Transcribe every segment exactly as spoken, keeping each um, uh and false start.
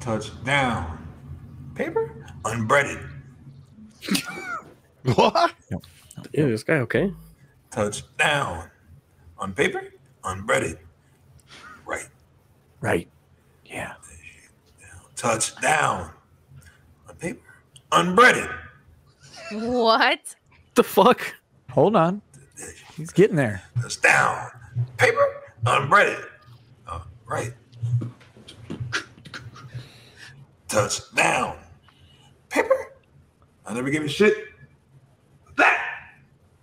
Touchdown. Paper? Unbreaded. What? Yep. Yeah, this guy, okay. Touchdown. On paper? Unbreaded. Right. Right. Yeah. Touchdown. On paper? Unbreaded. What? The fuck? Hold on. He's getting there. Touchdown. Paper? Unbreaded. Uh, right. Touchdown. Paper? I never gave a shit. That.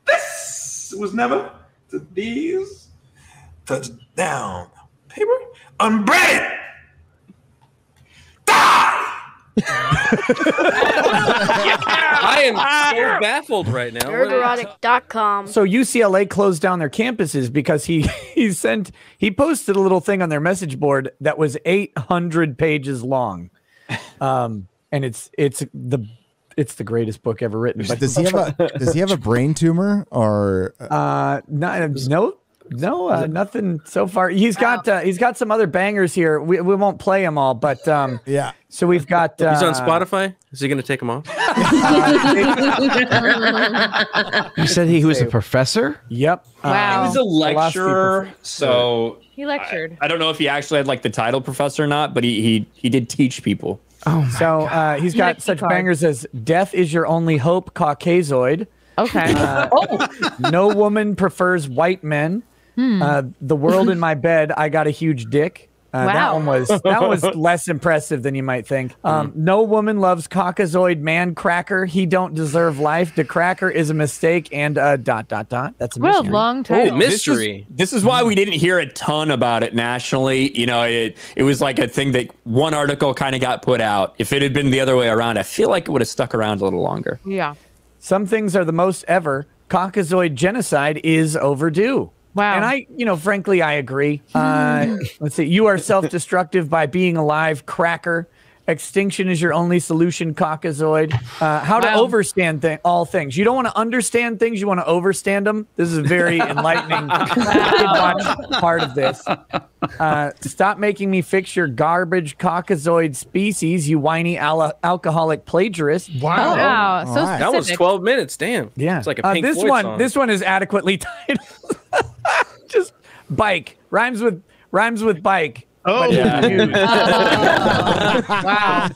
This was never to these. Touchdown. Paper? Unbreaded. Die! I am so baffled right now. Nerdrotic dot com. So U C L A closed down their campuses because he, he sent, he posted a little thing on their message board that was eight hundred pages long. Um, and it's it's the it's the greatest book ever written. But does he have a does he have a brain tumor or uh not, no no uh, nothing so far. He's got uh, he's got some other bangers here. We we won't play them all, but um yeah. So we've got uh, he's on Spotify. Is he going to take them off? You said he was a professor. Yep. Wow. Um, he was a lecturer. So he lectured. I, I don't know if he actually had like the title professor or not, but he he he did teach people. Oh my so God. Uh, he's got he such card. bangers as "Death Is Your Only Hope," Caucasoid. Okay. Uh, oh. No woman prefers white men. Hmm. Uh, the world in my bed. I got a huge dick. Uh, wow. That one was that was less impressive than you might think. Um, mm. No woman loves Caucasoid man cracker. He don't deserve life. The cracker is a mistake. And uh, dot dot dot. That's a mystery. What a long title. Oh, mystery. This is, this is why we didn't hear a ton about it nationally. You know, it it was like a thing that one article kind of got put out. If it had been the other way around, I feel like it would have stuck around a little longer. Yeah. Some things are the most ever. Caucasoid genocide is overdue. Wow. And I, you know, frankly, I agree. Uh, let's see. You are self-destructive by being alive, cracker. Extinction is your only solution, Caucasoid. Uh, how wow. to overstand th all things. You don't want to understand things. You want to overstand them. This is a very enlightening part of this. Uh, stop making me fix your garbage, Caucasoid species, you whiny al alcoholic plagiarist. Wow. wow. So right. That was twelve minutes. Damn. Yeah. It's like a Pink uh, this Floyd one. Song. This one is adequately titled. Just bike rhymes with rhymes with bike. Oh, yeah. Oh. Wow!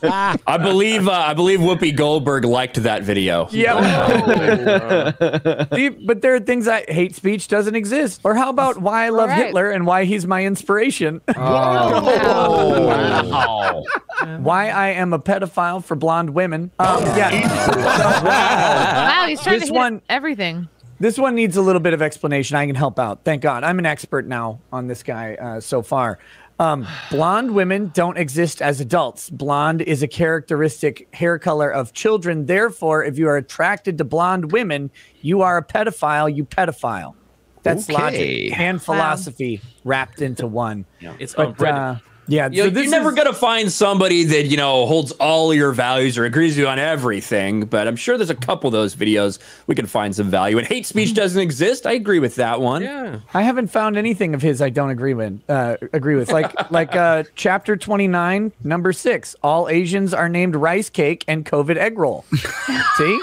I believe uh, I believe Whoopi Goldberg liked that video. Yeah, oh. See, but there are things I hate. Speech doesn't exist. Or how about why I love right. Hitler and why he's my inspiration? Oh. Oh. Wow. Wow. Why I am a pedophile for blonde women? Um, yeah. Wow! Wow! He's trying this to hit one, everything. This one needs a little bit of explanation. I can help out. Thank God. I'm an expert now on this guy uh, so far. Um, blonde women don't exist as adults. Blonde is a characteristic hair color of children. Therefore, if you are attracted to blonde women, you are a pedophile, you pedophile. That's okay. Logic and philosophy wow. wrapped into one. Yeah. It's but, uh, yeah, you so know, You're is... never going to find somebody that, you know, holds all your values or agrees with you on everything. But I'm sure there's a couple of those videos we can find some value. And hate speech doesn't exist. I agree with that one. Yeah. I haven't found anything of his I don't agree with. Uh, agree with like like uh, chapter twenty-nine, number six. All Asians are named rice cake and COVID egg roll. See?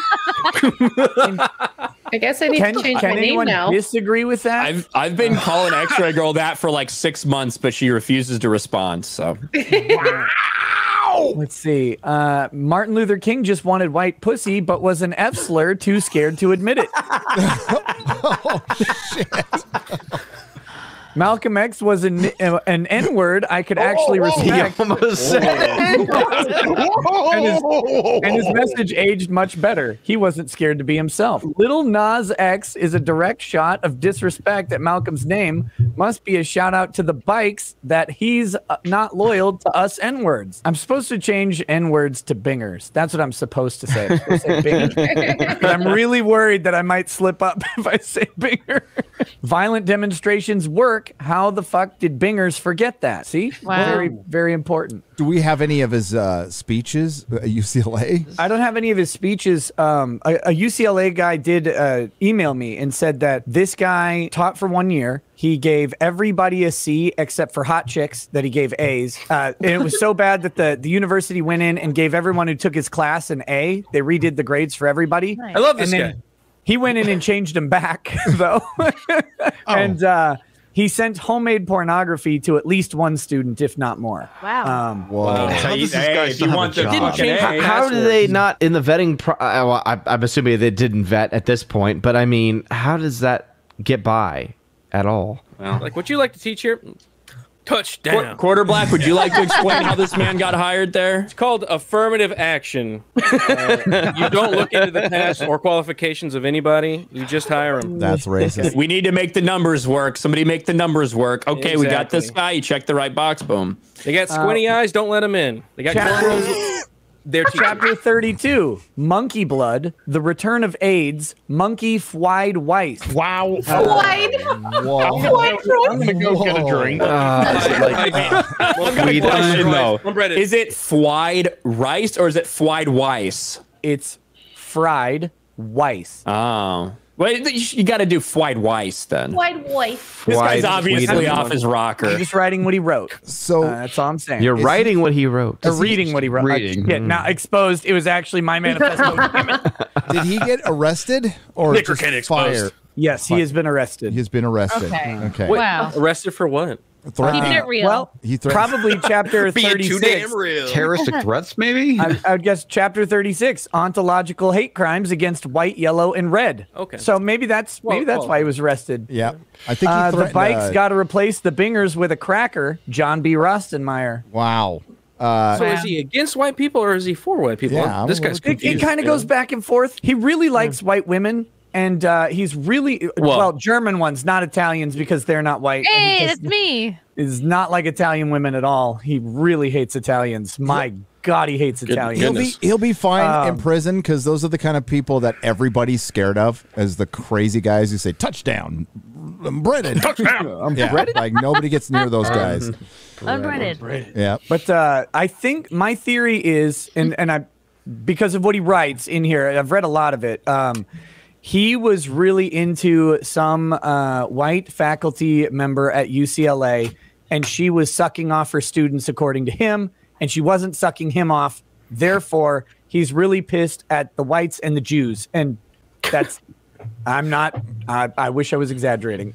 I guess I need can, to change my name now. Can anyone disagree with that? I've, I've been calling X-Ray Girl that for like six months, but she refuses to respond. So, wow. Let's see. Uh, Martin Luther King just wanted white pussy, but was an F slur too scared to admit it. Oh, shit. Malcolm X was an an N-word I could actually whoa, whoa, respect. He almost said it. And his message aged much better. He wasn't scared to be himself. Little Nas X is a direct shot of disrespect at Malcolm's name. Must be a shout out to the bikes that he's not loyal to us N-words. I'm supposed to change N-words to bingers. That's what I'm supposed to say. I'm, to say I'm really worried that I might slip up if I say binger. Violent demonstrations were work. How the fuck did Bingers forget that? See? Wow. Very, very important. Do we have any of his uh, speeches at U C L A? I don't have any of his speeches. Um, a, a U C L A guy did uh, email me and said that this guy taught for one year. He gave everybody a C except for hot chicks that he gave A's. Uh, and it was so bad that the, the university went in and gave everyone who took his class an A. They redid the grades for everybody. Nice. I love this and guy. Then he went in and changed them back, though. oh. And uh, he sent homemade pornography to at least one student, if not more. Wow. Um, wow. How does this guy still have a job? How, how do they not, in the vetting, pro well, I, I'm assuming they didn't vet at this point, but I mean, how does that get by? At all. Well, like, would you like to teach here? Touchdown. Qu quarter Black, would you like to explain how this man got hired there? It's called affirmative action. Uh, you don't look into the past or qualifications of anybody. You just hire him. That's racist. We need to make the numbers work. Somebody make the numbers work. Okay, exactly. We got this guy. You check the right box. Boom. They got squinty uh, eyes. Don't let them in. They got cornrows. Their chapter thirty-two, Monkey Blood, The Return of AIDS, Monkey Fwide Weiss. Wow. Fwide? Fwide? I'm going to go get a drink. Is it Fwide Rice or is it Fwide Weiss? It's Fried Weiss. Oh. Well, you got to do Fwide Weiss then. Fwide Weiss. This guy's obviously off his rocker. I'm just writing what he wrote. So uh, that's all I'm saying. You're writing what he wrote. Or reading what he wrote. Reading. Yeah, not exposed. It was actually my manifesto. Did he get arrested or Nick Rekieta fired? Yes, he has been arrested. He's been arrested. Okay. okay. Wow. Arrested for what? Threatening. Keeping it real. Well, he probably chapter thirty-six. Terroristic threats, maybe? I, I would guess chapter thirty-six, ontological hate crimes against white, yellow, and red. Okay. So maybe that's maybe well, that's well. why he was arrested. Yeah. I think he uh, the bike's uh, got to replace the Bingers with a cracker, John B. Rostenmeyer. Wow. Uh, so is he against white people or is he for white people? Yeah, this guy's confused. It, it kind of yeah. goes back and forth. He really likes yeah. white women. And uh, he's really, well, well, German ones, not Italians, because they're not white. Hey, it's me. He's not like Italian women at all. He really hates Italians. My God, he hates Italians. He'll be, he'll be fine um, in prison because those are the kind of people that everybody's scared of as the crazy guys who say, touchdown, I'm breaded. Touchdown. I'm yeah. breaded. Like, nobody gets near those guys. I'm breaded. Yeah. But uh, I think my theory is, and, and I, because of what he writes in here, I've read a lot of it, um, he was really into some uh, white faculty member at U C L A, and she was sucking off her students, according to him, and she wasn't sucking him off. Therefore, he's really pissed at the whites and the Jews. And that's, I'm not, I, I wish I was exaggerating.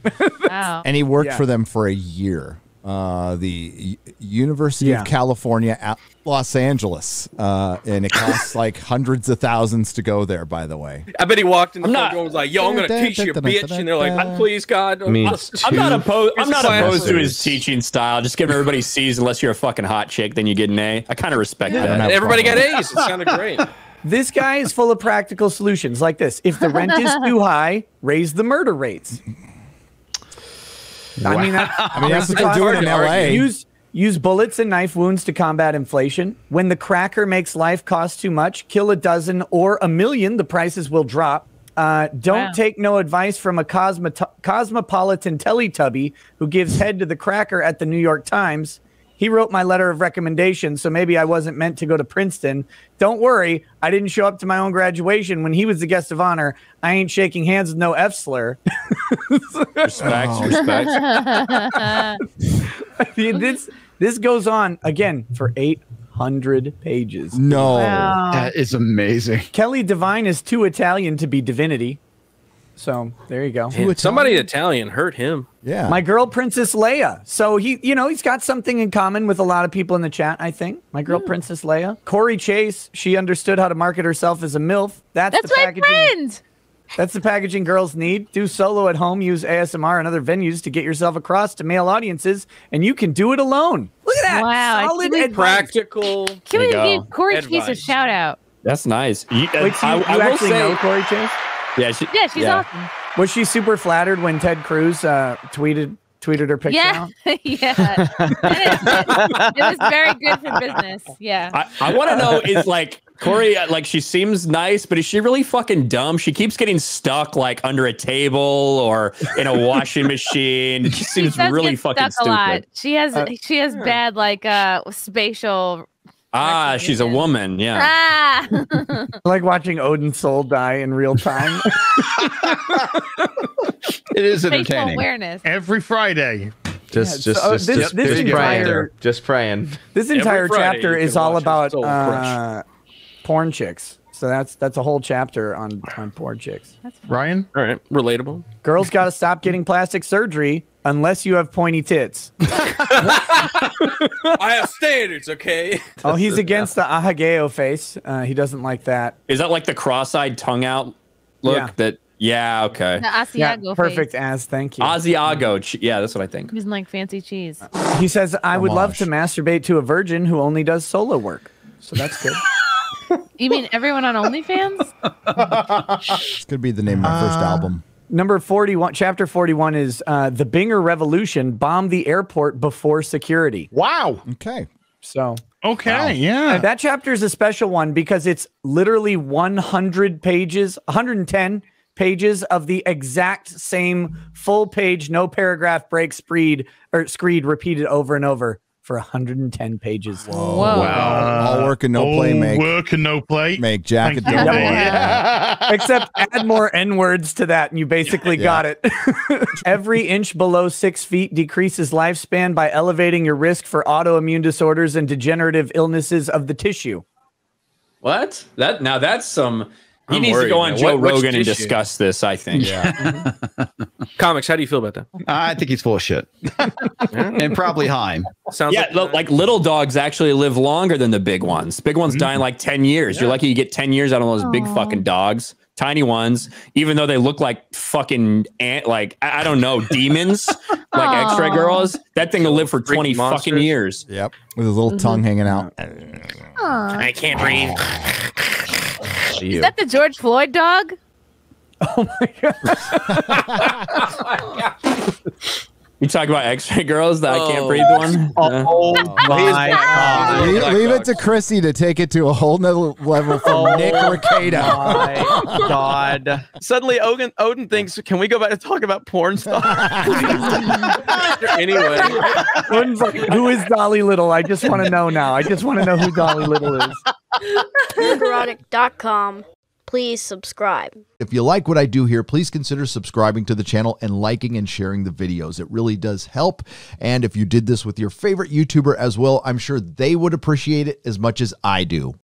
Wow. And he worked yeah. for them for a year. Uh, the University yeah. of California at Los Angeles, uh, and it costs like hundreds of thousands to go there. By the way, I bet he walked in the door and was like, "Yo, I'm gonna teach you, bitch," and they're like, "Please, God." I mean, I'm not opposed. I'm not opposed to his teaching style. Just give everybody C's unless you're a fucking hot chick, then you get an A. I kind of respect yeah, that. Everybody got A's. It sounded great. This guy is full of practical solutions like this: if the rent is too high, raise the murder rates. Wow. I mean, that's, I mean, that's, that's what they do in L A. Use, use bullets and knife wounds to combat inflation. When the cracker makes life cost too much, kill a dozen or a million. The prices will drop. Uh, don't wow. take no advice from a cosmo cosmopolitan Teletubby who gives head to the cracker at the New York Times. He wrote my letter of recommendation, so maybe I wasn't meant to go to Princeton. Don't worry, I didn't show up to my own graduation when he was the guest of honor. I ain't shaking hands with no F slur. Respect, oh. respect. this, this goes on, again, for eight hundred pages. No. Wow. That is amazing. Kelly Devine is too Italian to be divinity. So there you go. Italian? Somebody Italian hurt him. Yeah. My girl, Princess Leia. So he, you know, he's got something in common with a lot of people in the chat, I think. My girl, yeah. Princess Leia. Cory Chase, she understood how to market herself as a MILF. That's, that's the my packaging. friend. That's the packaging girls need. Do solo at home. Use A S M R and other venues to get yourself across to male audiences, and you can do it alone. Look at that. Wow. Solid and practical. Can we give Cory Chase a shout out? That's nice. You, uh, Wait, so I, you, I you actually say, know Cory Chase? Yeah, she, yeah, she's yeah. awesome. Was she super flattered when Ted Cruz uh, tweeted tweeted her picture yeah. out? yeah, it, it was very good for business. Yeah, I, I want to know is like Cory, like, she seems nice, but is she really fucking dumb? She keeps getting stuck, like, under a table or in a washing machine. She seems she really fucking stupid. Lot. She has uh, she has yeah. bad, like, uh, spatial. Ah, she's a woman, yeah. Ah. Like watching Odin's soul die in real time. It is entertaining. Awareness. Every Friday. Just, yeah, just, so, just, this, just, this entire, just praying. This entire chapter is all about uh, porn chicks. So that's that's a whole chapter on on porn chicks. That's Ryan, all right, relatable. Girls got to stop getting plastic surgery unless you have pointy tits. I have standards, okay. Oh, he's against the ahageo face. Uh, he doesn't like that. Is that like the cross-eyed tongue out look? Yeah. That. Yeah, okay. The Asiago yeah, perfect face. As, thank you. Asiago, yeah, that's what I think. He doesn't like fancy cheese. He says, I would Homage. love to masturbate to a virgin who only does solo work. So that's good. You mean everyone on OnlyFans? This could be the name of my first uh, album. Number forty-one, chapter forty-one is uh, The Binger Revolution Bombed the Airport Before Security. Wow. Okay. So. Okay, wow. yeah. That chapter is a special one because it's literally one hundred pages, one hundred ten pages of the exact same full page, no paragraph break, screed or screed repeated over and over for one hundred ten pages. Whoa. Whoa. Wow. All work and no All play make. work and no play. Make Jack a double. Yeah. Yeah. Except add more N-words to that and you basically yeah. got it. Every inch below six feet decreases lifespan by elevating your risk for autoimmune disorders and degenerative illnesses of the tissue. What? That now that's some... He I'm needs worried, to go on man. Joe what, Rogan and discuss this, I think. Yeah. Comics, how do you feel about that? Uh, I think he's full of shit. And probably high. Sounds yeah, like, like little dogs actually live longer than the big ones. Big ones mm-hmm. die in like ten years. Yeah. You're lucky you get ten years out of those Aww. big fucking dogs. Tiny ones, even though they look like fucking ant, like, I, I don't know, demons, like X-ray girls. That thing will live for twenty monsters. fucking years. Yep. With his little mm-hmm. tongue hanging out. Aww. I can't breathe. Is that the George Floyd dog? Oh my god! Oh my god. You talk about X-ray girls that oh. I can't breathe one. Oh, oh my god! Leave, leave it to Chrissie to take it to a whole nother level from oh Nick Rekieta. My god! Suddenly, Odin, Odin thinks, "Can we go back and talk about porn stars?" Anyway, Odin's like, who is Dolly Little? I just want to know now. I just want to know who Dolly Little is. Nerdrotic dot com. Please subscribe. If you like what I do here, please consider subscribing to the channel and liking and sharing the videos. It really does help. And if you did this with your favorite YouTuber as well, I'm sure they would appreciate it as much as I do.